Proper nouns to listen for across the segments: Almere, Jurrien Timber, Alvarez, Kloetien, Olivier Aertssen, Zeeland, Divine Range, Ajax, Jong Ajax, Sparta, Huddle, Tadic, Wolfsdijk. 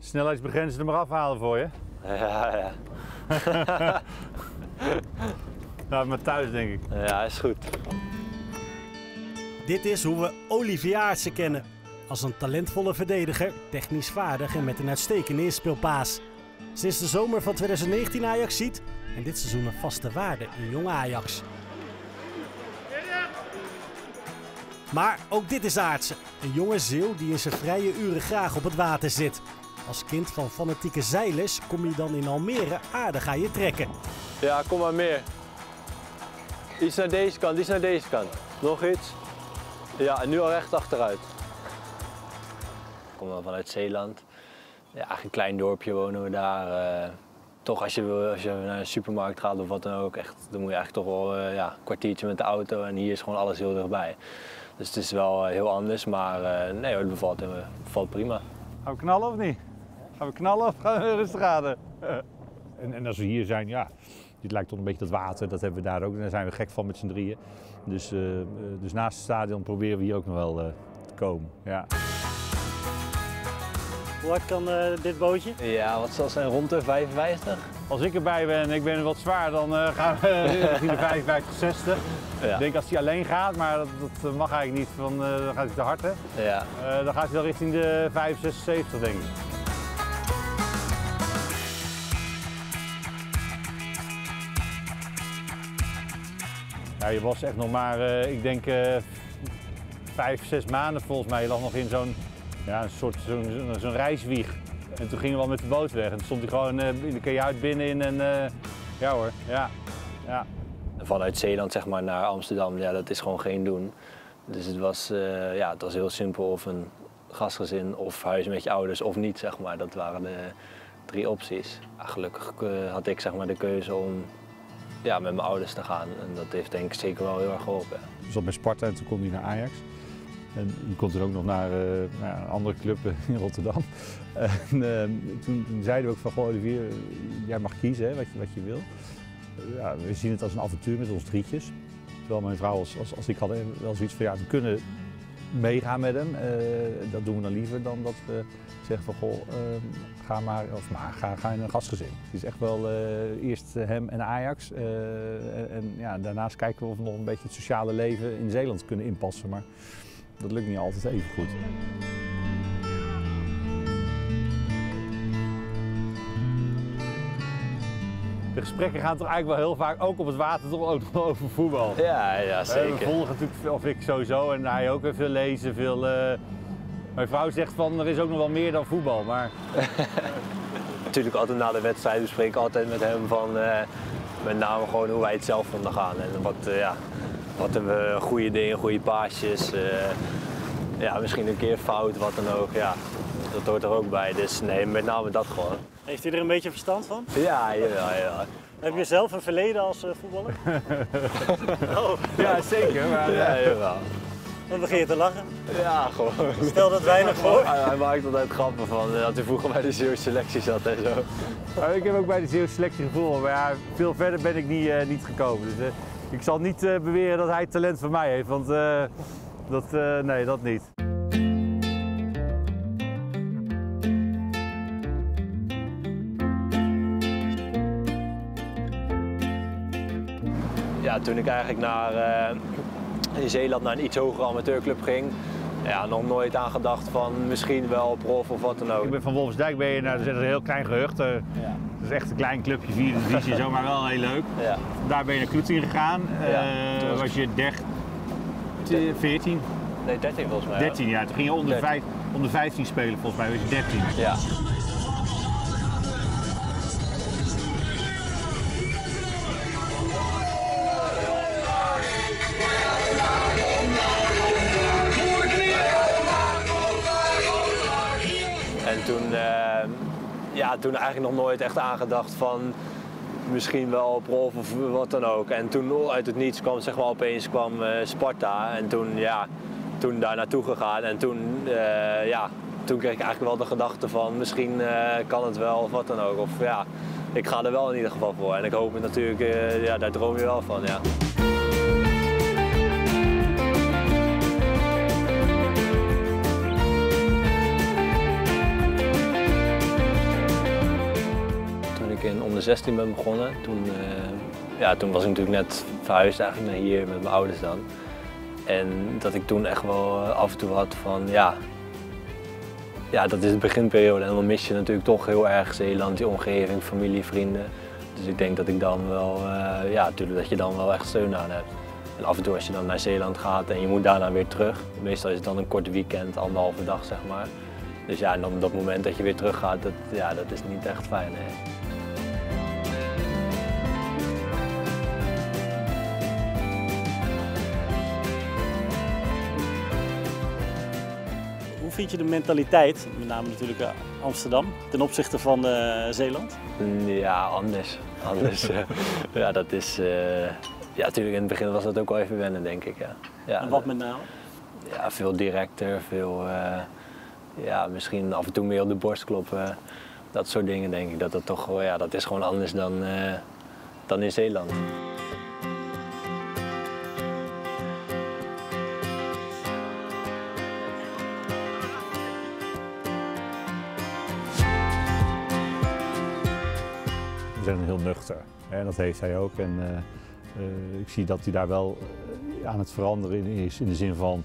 Snelheidsbegrenzen er maar afhalen voor je. Ja, ja. Nou, maar thuis denk ik. Ja, is goed. Dit is hoe we Olivier Aertssen kennen. Als een talentvolle verdediger, technisch vaardig en met een uitstekende inspeelpaas. Sinds de zomer van 2019 Ajax ziet en dit seizoen een vaste waarde in Jong Ajax. Maar ook dit is Aertssen, een jonge Zeeuw die in zijn vrije uren graag op het water zit. Als kind van fanatieke zeilers kom je dan in Almere aardig aan je trekken. Ja, kom maar meer. Iets naar deze kant, iets naar deze kant. Nog iets. Ja, en nu al recht achteruit. Ik kom wel vanuit Zeeland. Ja, eigenlijk een klein dorpje wonen we daar. Toch als je naar een supermarkt gaat of wat dan ook, echt, dan moet je eigenlijk toch wel een kwartiertje met de auto en hier is gewoon alles heel dichtbij. Dus het is wel heel anders, maar nee, het bevalt prima. Gaan we knallen of niet? Gaan we knallen of gaan we rustig raden? En als we hier zijn, ja, dit lijkt toch een beetje dat water, dat hebben we daar ook. En daar zijn we gek van met z'n drieën. Dus naast het stadion proberen we hier ook nog wel te komen. Ja. Hoe hard kan dit bootje? Ja, wat zal zijn rond de 55? Als ik erbij ben en ik ben wat zwaar, dan gaan we richting de 55, 60. Ja. Ik denk als hij alleen gaat, maar dat mag eigenlijk niet, want dan gaat hij te hard, hè? Ja. Dan gaat hij wel richting de 65, 70, denk ik. Ja, je was echt nog maar, ik denk, 5, 6 maanden volgens mij. Je lag nog in zo'n... Ja, een soort zo'n reiswieg. En toen gingen we al met de boot weg en toen stond hij gewoon in de kajuit binnenin en ja hoor, ja. Vanuit Zeeland zeg maar naar Amsterdam, ja, dat is gewoon geen doen. Dus het was heel simpel, of een gastgezin of huis met je ouders of niet zeg maar. Dat waren de 3 opties. Ja, gelukkig had ik zeg maar de keuze om ja, met mijn ouders te gaan en dat heeft denk ik zeker wel heel erg geholpen. Ik zat bij Sparta en toen kon hij naar Ajax. En je kon er ook nog naar een andere club in Rotterdam. En toen zeiden we ook van, goh Olivier, jij mag kiezen hè, wat je wil. Ja, we zien het als een avontuur met ons drietjes. Terwijl mijn vrouw als ik had wel zoiets van, ja, we kunnen meegaan met hem. Dat doen we dan liever dan dat we zeggen van, goh, ga in een gastgezin. Het is echt wel eerst hem en Ajax. En ja, daarnaast kijken we of we nog een beetje het sociale leven in Zeeland kunnen inpassen. Maar dat lukt niet altijd even goed. De gesprekken gaan toch eigenlijk wel heel vaak, ook op het water, toch ook nog over voetbal. Ja, zeker. We volgen natuurlijk, of ik sowieso, en hij ook, veel lezen, veel... Mijn vrouw zegt van, er is ook nog wel meer dan voetbal, maar... Natuurlijk altijd na de wedstrijd, we spreken altijd met hem van... met name gewoon hoe wij het zelf vonden gaan en wat, ja... Wat hebben we, goede dingen, goede paasjes, ja, misschien een keer fout, wat dan ook. Ja, dat hoort er ook bij, dus nee, met name dat gewoon. Heeft u er een beetje verstand van? Ja. Heb je zelf een verleden als voetballer? Oh. Ja, zeker. Maar, ja, jawel. Dan begin je te lachen. Ja, gewoon. Stel dat weinig voor. Hij maakt altijd grappen van dat hij vroeger bij de Zeeuwse selectie zat en zo. Maar ik heb ook bij de Zeeuwse selectie gevoel, maar ja, veel verder ben ik niet gekomen. Dus, ik zal niet beweren dat hij talent voor mij heeft, want nee, dat niet. Ja, toen ik eigenlijk in Zeeland naar een iets hogere amateurclub ging, ja, nog nooit aan gedacht van misschien wel prof of wat dan ook. Ik ben van Wolfsdijk, dat is een heel klein gehucht. Ja. Het is echt een klein clubje, 4e divisie, zomaar wel heel leuk. Ja. Daar ben je naar Kloetien gegaan. Ja, toen was je 14? Nee, 13 volgens mij. 13, ja. Toen ging je onder 15 spelen volgens mij, was je 13. Ja. En toen... Ja, toen eigenlijk nog nooit echt aangedacht van misschien wel prof of wat dan ook. En toen uit het niets kwam, zeg maar, opeens kwam Sparta en toen daar naartoe gegaan. En toen kreeg ik eigenlijk wel de gedachte van misschien kan het wel of wat dan ook. Of ja, ik ga er wel in ieder geval voor en ik hoop het natuurlijk, daar droom je wel van, ja. 16 ben begonnen. Toen was ik natuurlijk net verhuisd eigenlijk naar hier met mijn ouders dan. En dat ik toen echt wel af en toe had van ja, dat is de beginperiode en dan mis je natuurlijk toch heel erg Zeeland, die omgeving, familie, vrienden. Dus ik denk dat ik dan wel, natuurlijk dat je dan wel echt steun aan hebt. En af en toe als je dan naar Zeeland gaat en je moet daarna weer terug, meestal is het dan een kort weekend, anderhalve dag zeg maar. Dus ja, en dan op dat moment dat je weer terug gaat, dat is niet echt fijn. Hè. Vind je de mentaliteit, met name natuurlijk Amsterdam, ten opzichte van Zeeland? Ja, anders. Ja, dat is... ja, natuurlijk in het begin was dat ook wel even wennen, denk ik. Ja. Ja, en wat met name? Ja, veel directer, veel... misschien af en toe meer op de borst kloppen. Dat soort dingen, denk ik. Dat toch wel... Ja, dat is gewoon anders dan in Zeeland. En heel nuchter. En dat heeft hij ook. En ik zie dat hij daar wel aan het veranderen is. In de zin van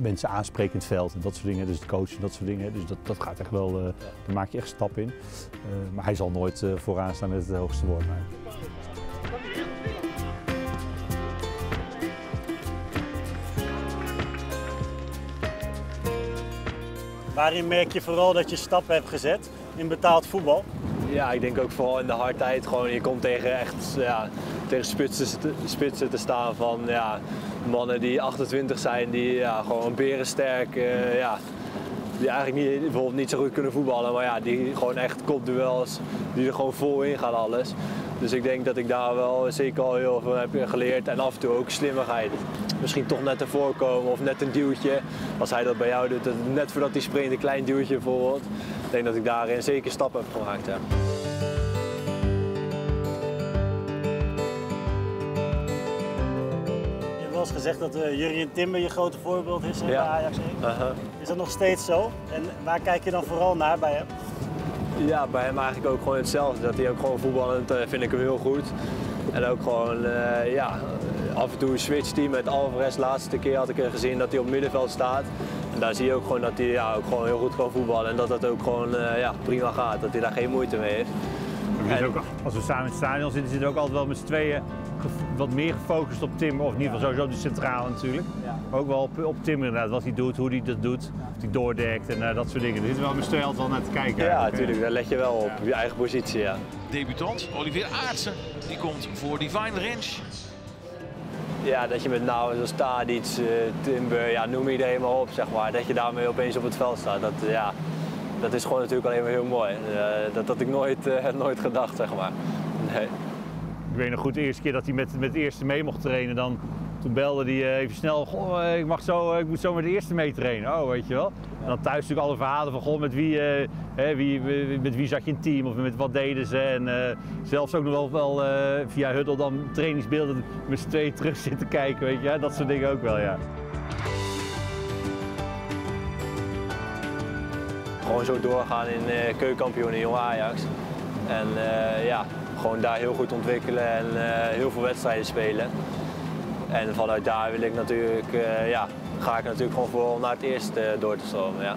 mensen aanspreken in het veld en dat soort dingen. Dus de coach en dat soort dingen. Dus dat gaat echt wel, daar maak je echt een stap in. Maar hij zal nooit vooraan staan met het hoogste woord. Maar... Waarin merk je vooral dat je stappen hebt gezet in betaald voetbal? Ja, ik denk ook vooral in de hardheid. Gewoon, je komt tegen echt tegen spitsen te staan van mannen die 28 zijn, die gewoon berensterk, die eigenlijk niet, bijvoorbeeld niet zo goed kunnen voetballen, maar die gewoon echt kopduels, die er gewoon vol in gaan alles. Dus ik denk dat ik daar wel zeker al heel veel heb geleerd en af en toe ook slimmigheid. Misschien toch net een voorkomen of net een duwtje. Als hij dat bij jou doet, net voordat hij springt, een klein duwtje bijvoorbeeld. Ik denk dat ik daarin zeker stappen heb gemaakt. Ja. Je hebt wel eens gezegd dat Jurrien Timber je grote voorbeeld is bij Ajax 1. Is dat nog steeds zo? En waar kijk je dan vooral naar bij hem? Ja, bij hem eigenlijk ook gewoon hetzelfde. Dat hij ook gewoon voetballend, vind ik hem heel goed. En ook gewoon, af en toe switcht hij met Alvarez. Laatste keer had ik gezien dat hij op middenveld staat. En daar zie je ook gewoon dat hij ook gewoon heel goed kan voetballen. En dat dat ook gewoon prima gaat. Dat hij daar geen moeite mee heeft. En... Ook, als we samen in het stadion zitten, zitten we ook altijd wel met z'n tweeën wat meer gefocust op Timber. Of in ieder geval sowieso op de centrale natuurlijk. Ja. Maar ook wel op Timber inderdaad. Wat hij doet, hoe hij dat doet. Of hij doordekt en dat soort dingen. Daar zitten we wel met z'n tweeën altijd wel naar te kijken. Ja, natuurlijk. Daar let je wel op. Je eigen positie, Debutant Olivier Aertssen. Die komt voor Divine Range. Ja, dat je met namen zoals Tadic, Timber, noem iedereen maar op, zeg maar. Dat je daarmee opeens op het veld staat. Dat is gewoon natuurlijk alleen maar heel mooi. Dat had ik nooit gedacht, zeg maar. Nee. Ik weet nog goed, de eerste keer dat hij met de eerste mee mocht trainen, toen belde hij even snel, goh, ik moet zo met de eerste mee trainen. Oh, weet je wel. En dan thuis natuurlijk alle verhalen van, goh, met wie zat je in team of met wat deden ze. En zelfs ook nog wel via Huddle dan trainingsbeelden met z'n tweeën terug zitten kijken, weet je. Ja, dat soort dingen ook wel, ja. Gewoon zo doorgaan in keukenkampioen in Jong Ajax. En gewoon daar heel goed ontwikkelen en heel veel wedstrijden spelen. En vanuit daar wil ik natuurlijk, ga ik natuurlijk gewoon voor om naar het eerst door te stromen. Ja.